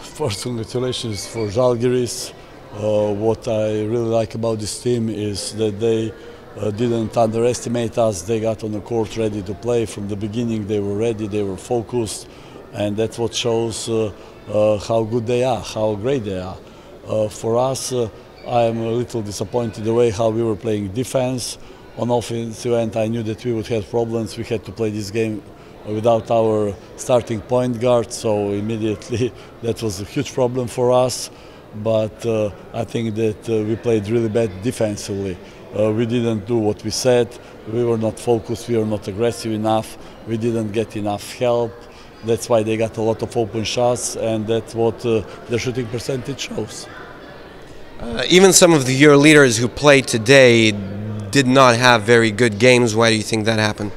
First, congratulations for Žalgiris. What I really like about this team is that they didn't underestimate us. They got on the court ready to play from the beginning. They were ready, they were focused, and that's what shows how good they are, how great they are. For us, I am a little disappointed the way how we were playing defense. On offensive end, I knew that we would have problems. We had to play this game without our starting point guard, so immediately that was a huge problem for us. But I think that we played really bad defensively. We didn't do what we said, we were not focused, we were not aggressive enough, we didn't get enough help. That's why they got a lot of open shots, and that's what the shooting percentage shows. Even some of your leaders who played today did not have very good games. Why do you think that happened?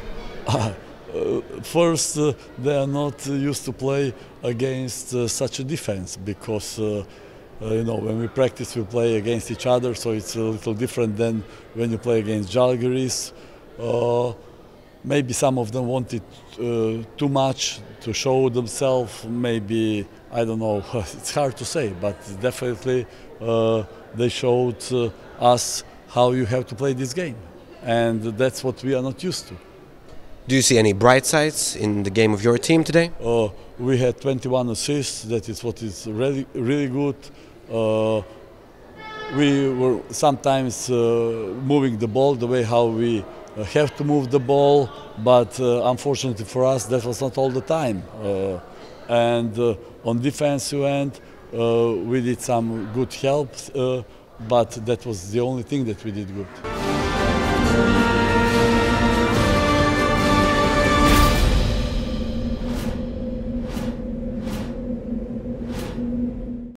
First, they are not used to play against such a defense, because you know, when we practice, we play against each other, so it's a little different than when you play against Žalgiris. Maybe some of them wanted too much to show themselves. Maybe, I don't know, it's hard to say, but definitely they showed us how you have to play this game, and that's what we are not used to. Do you see any bright sides in the game of your team today? We had 21 assists, that is what is really, really good. We were sometimes moving the ball the way how we have to move the ball, but unfortunately for us that was not all the time. And on defensive end we did some good help, but that was the only thing that we did good.